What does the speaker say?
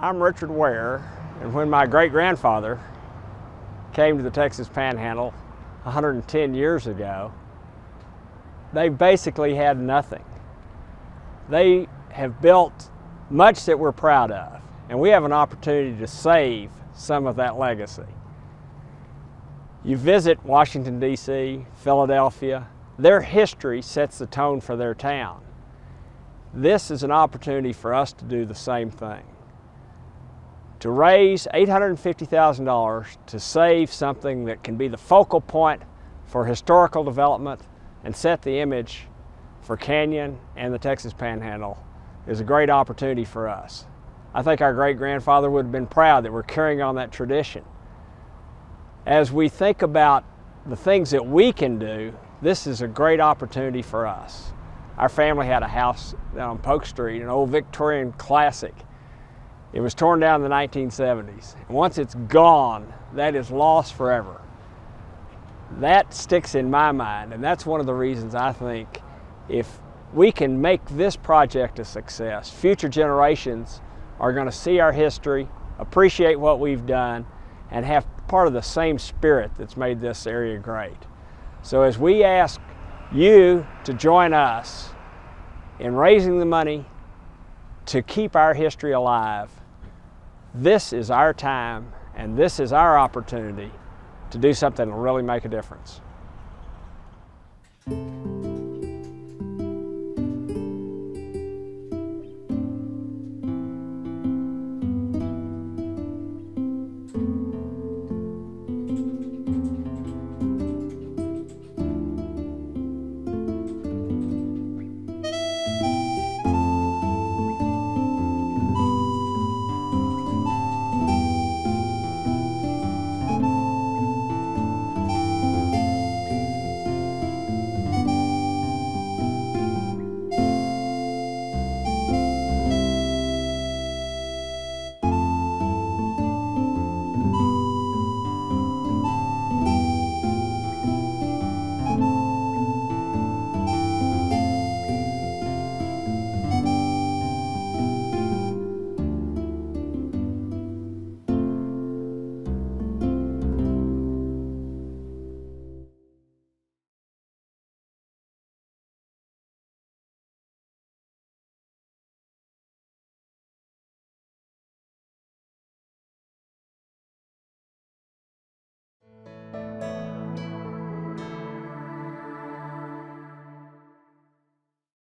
I'm Richard Ware, and when my great-grandfather came to the Texas Panhandle 110 years ago, they basically had nothing. They have built much that we're proud of, and we have an opportunity to save some of that legacy. You visit Washington, D.C., Philadelphia, their history sets the tone for their town. This is an opportunity for us to do the same thing, to raise $850,000 to save something that can be the focal point for historical development and set the image for Canyon and the Texas Panhandle is a great opportunity for us. I think our great-grandfather would have been proud that we're carrying on that tradition. As we think about the things that we can do, this is a great opportunity for us. Our family had a house down on Polk Street, an old Victorian classic. It was torn down in the 1970s. Once it's gone, that is lost forever. That sticks in my mind, and that's one of the reasons I think if we can make this project a success, future generations are going to see our history, appreciate what we've done, and have part of the same spirit that's made this area great. So as we ask you to join us in raising the money to keep our history alive, this is our time and this is our opportunity to do something that will really make a difference.